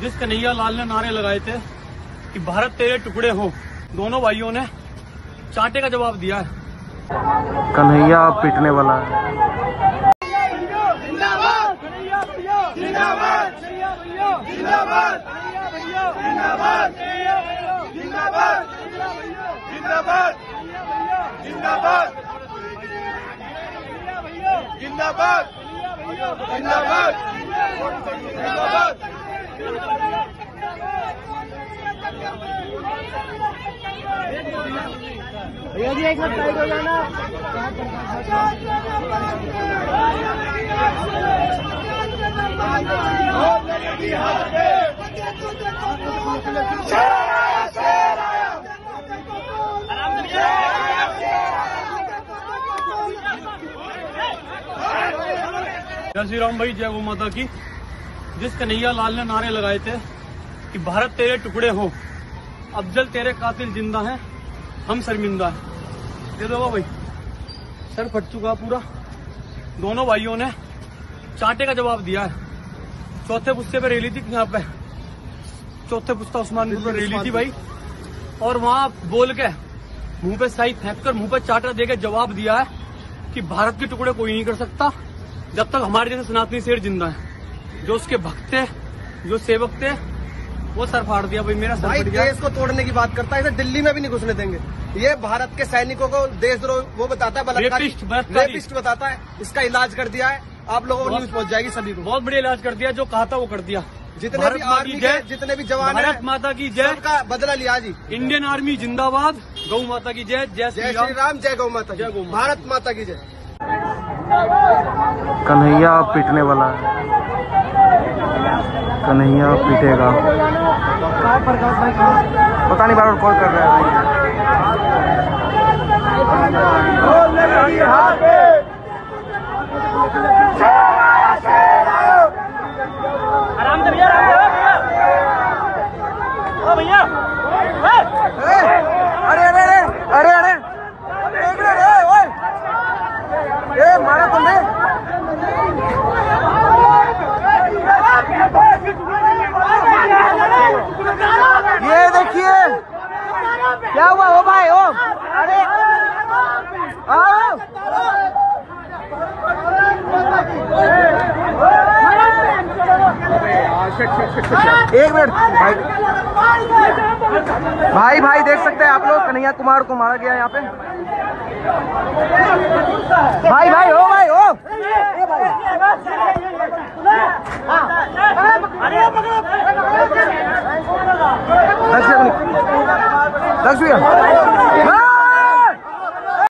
जिस कन्हैया लाल ने नारे लगाए थे कि भारत तेरे टुकड़े हो, दोनों भाइयों ने चांटे का जवाब दिया है। कन्हैया आप पिटने वाला है। जिंदाबाद जिंदाबाद जिंदाबाद भैया जी एक मिनट टाइट हो जाना। जय श्री राम भाई, जय गौ माता की। जिस कन्हैया लाल ने नारे लगाए थे कि भारत तेरे टुकड़े हो, अफजल तेरे कातिल जिंदा हैं, हम शर्मिंदा हैं। दे दो भाई, सर फट चुका पूरा। दोनों भाइयों ने चांटे का जवाब दिया है। चौथे पुस्ते पे रैली थी यहाँ पे, चौथे पुस्ता उस्मानपुर पे रैली थी भाई, और वहाँ बोल के मुंह पे स्याही फेंक कर मुंह पे चांटा देके जवाब दिया है कि भारत के टुकड़े कोई नहीं कर सकता जब तक हमारे जैसे सनातनी शेर जिंदा है। जो उसके भक्त थे, जो सेवक थे, वो सर फाड़ दिया भाई, मेरा सर फट गया। देश को तोड़ने की बात करता है, इसे दिल्ली में भी नहीं घुसने देंगे। ये भारत के सैनिकों को देशद्रोह वो बताता है, रेपिस्ट बताता है। इसका इलाज कर दिया है, आप लोगों को न्यूज पहुंच जाएगी सभी को। बहुत बढ़िया इलाज कर दिया, जो कहा था वो कर दिया। जितने भी आर्मी है, जितने भी जवान है, माता की जय का बदला लिया जी। इंडियन आर्मी जिंदाबाद, गौ माता की जय। जय श्री राम, जय गौ माता, जय गौ, भारत माता की जय। कन्हैया पीटने वाला है, कन्हैया पीटेगा। पता नहीं बार बार कॉल कर रहा है भैया। अरे अरे अरे अरे अरे मारा तुमने। ये देखिए क्या हुआ। ओ भाई ओ, अरे एक मिनट भाई, भाई देख सकते हैं आप लोग, कन्हैया कुमार को मारा गया यहाँ पे। भाई भाई हो भाई हो, दस भैया।